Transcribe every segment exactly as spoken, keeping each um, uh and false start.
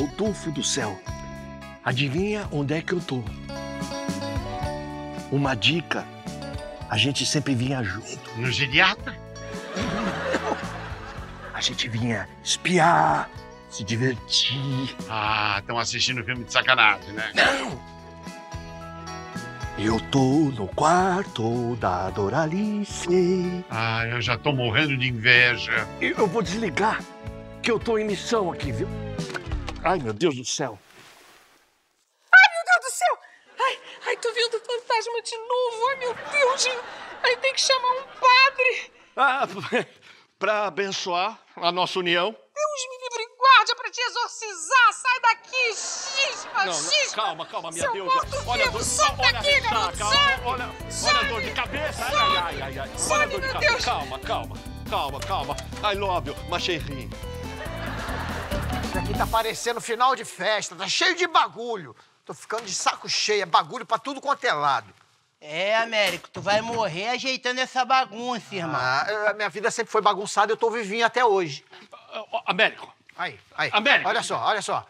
Rodolfo do céu, adivinha onde é que eu tô? Uma dica, a gente sempre vinha junto. No geriatra? A gente vinha espiar, se divertir. Ah, estão assistindo filme de sacanagem, né? Não! Eu tô no quarto da Doralice. Ah, eu já tô morrendo de inveja. Eu vou desligar, que eu tô em missão aqui, viu? Ai, meu Deus do céu. Ai, meu Deus do céu! Ai, ai, tô vendo o fantasma de novo. Ai, meu Deus. Ai, tem que chamar um padre. Ah, pra abençoar a nossa união. Deus me livre e guarde, é pra te exorcizar. Sai daqui, xispa, não, xispa. Não, calma, calma, minha Deus. Olha a dor, olha a ressaca. Olha a dor de cabeça. Ai, ai, ai, ai. Olha a dor de cabeça. Calma, calma, calma, calma. I love you, machinho. Isso aqui tá parecendo final de festa, tá cheio de bagulho. Tô ficando de saco cheio, é bagulho pra tudo quanto é lado. É, Américo, tu vai morrer ajeitando essa bagunça, irmão. Ah, a minha vida sempre foi bagunçada e eu tô vivinho até hoje. Américo. Aí, aí. Américo. Olha só, olha só.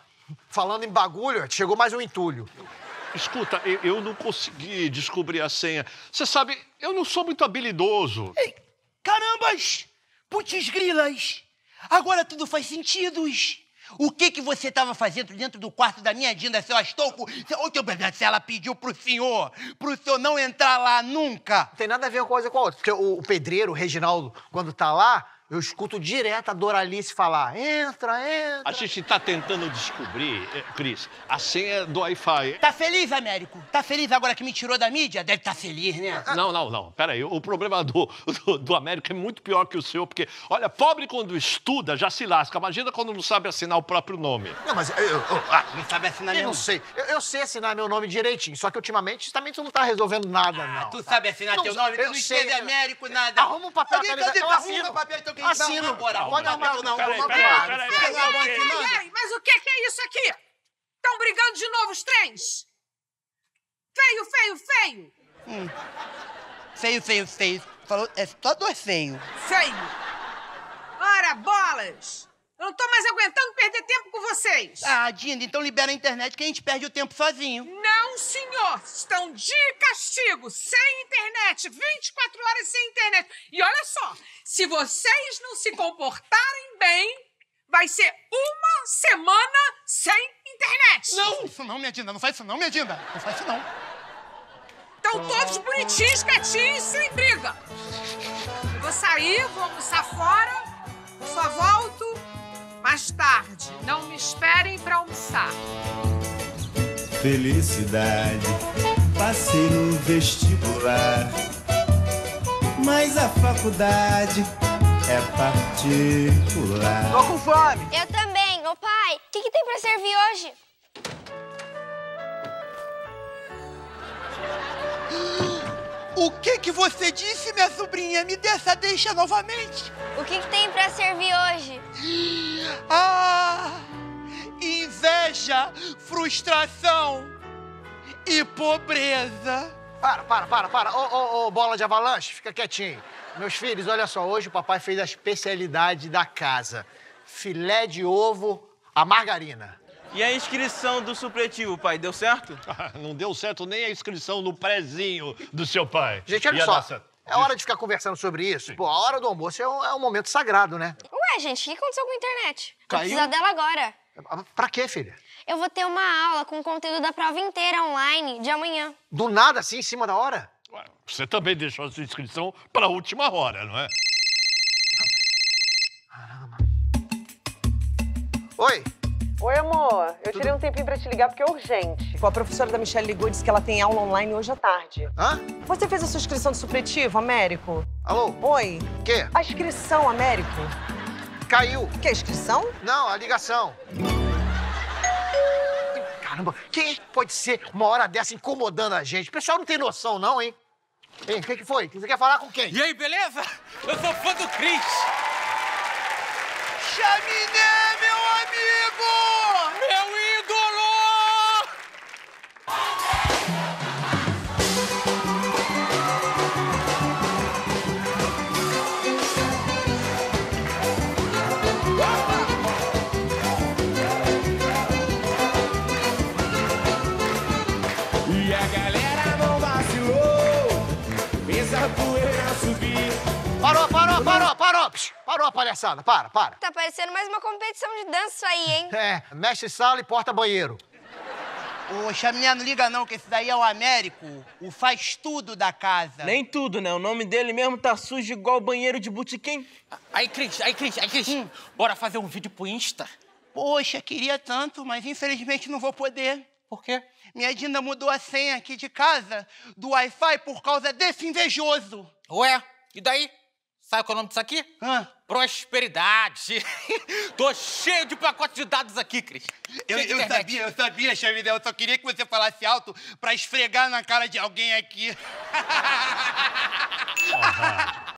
Falando em bagulho, chegou mais um entulho. Escuta, eu, eu não consegui descobrir a senha. Você sabe, eu não sou muito habilidoso. Ei, carambas! Putz grilas! Agora tudo faz sentido. O que que você estava fazendo dentro do quarto da minha Dinda, seu Astolfo? Ô, teu bebê, se ela pediu pro senhor, pro senhor não entrar lá nunca. Não tem nada a ver uma coisa com a outra. Porque o, o pedreiro, o Reginaldo, quando tá lá, eu escuto direto a Doralice falar, entra, entra. A gente tá tentando descobrir, Cris, a senha do Wi-Fi. Tá feliz, Américo? Tá feliz agora que me tirou da mídia? Deve tá feliz, né? Não, não, não. Pera aí, o problema do, do, do Américo é muito pior que o seu, porque, olha, pobre quando estuda já se lasca. Imagina quando não sabe assinar o próprio nome. Não, mas eu... eu, eu ah, não sabe assinar meu nome? Eu não sei. Eu, eu sei assinar meu nome direitinho, só que ultimamente também tu não tá resolvendo nada, ah, não. Tu sabe assinar não, teu nome? Eu tu não escreve Américo, nada. Arruma um papel, eu tá arruma um papel, então... Assino. Não, bora, pode arrumar, não. Peraí, peraí. Mas o que é isso aqui? Estão brigando de novo os três? Feio, feio, feio. Hum. Feio, feio, feio. Falou, é só dois feios. Feio. Ora, bolas. Eu não tô mais aguentando perder tempo com vocês. Ah, Dinda, então libera a internet que a gente perde o tempo sozinho. Não, senhor. Estão de castigo, sem internet, vinte e quatro horas sem internet. E olha só, se vocês não se comportarem bem, vai ser uma semana sem internet. Não, isso não, minha Dinda. Não faz isso não, minha Dinda. Não faz isso não. Estão todos bonitinhos, quietinhos, sem briga. Vou sair, vou almoçar fora, só volto... mais tarde, não me esperem pra almoçar. Felicidade, passei no vestibular, mas a faculdade é particular. Tô com fome. Eu também. Ô pai, o que que tem pra servir hoje? O que que você disse, minha sobrinha? Me dê essa deixa novamente. O que que tem pra servir hoje? Ah! Inveja, frustração e pobreza. Para, para, para, para. Ô, ô, ô, bola de avalanche, fica quietinho. Meus filhos, olha só, hoje o papai fez a especialidade da casa. Filé de ovo à margarina. E a inscrição do supletivo, pai, deu certo? Ah, não deu certo nem a inscrição no prézinho do seu pai. Gente, olha só, nossa... é hora de ficar conversando sobre isso. Sim. Pô, a hora do almoço é um, é um momento sagrado, né? Ué, gente, o que aconteceu com a internet? Caiu? Vou precisar dela agora. Pra quê, filha? Eu vou ter uma aula com o conteúdo da prova inteira online de amanhã. Do nada, assim, em cima da hora? Ué, você também deixou a sua inscrição pra última hora, não é? Caramba. Oi. Oi, amor. Eu Tudo... tirei um tempinho pra te ligar porque é urgente. A professora da Michelle ligou e disse que ela tem aula online hoje à tarde. Hã? Você fez a sua inscrição de supletivo, Américo? Alô? Oi. O quê? A inscrição, Américo. Caiu. Que a inscrição? Não, a ligação. Caramba, quem pode ser uma hora dessa incomodando a gente? O pessoal não tem noção, não, hein? Ei, o que que foi? Você quer falar com quem? E aí, beleza? Eu sou fã do Cris. Chaminé, meu amigo! Parou, parou, parou, parou. Psh, parou a palhaçada, para, para. Tá parecendo mais uma competição de dança isso aí, hein? É, mestre sala e porta banheiro. Ô, Chaminé, não liga não, que esse daí é o Américo, o faz tudo da casa. Nem tudo, né? O nome dele mesmo tá sujo igual banheiro de botequim. Aí, Cris, aí, Cris, aí, Cris, hum. bora fazer um vídeo pro Insta? Poxa, queria tanto, mas infelizmente não vou poder. Por quê? Minha Dinda mudou a senha aqui de casa do Wi-Fi por causa desse invejoso. Ué, e daí? Sabe qual é o nome disso aqui? Hã? Prosperidade. Tô cheio de pacote de dados aqui, Cris. Eu, eu sabia, eu sabia, Xavier. Eu só queria que você falasse alto pra esfregar na cara de alguém aqui.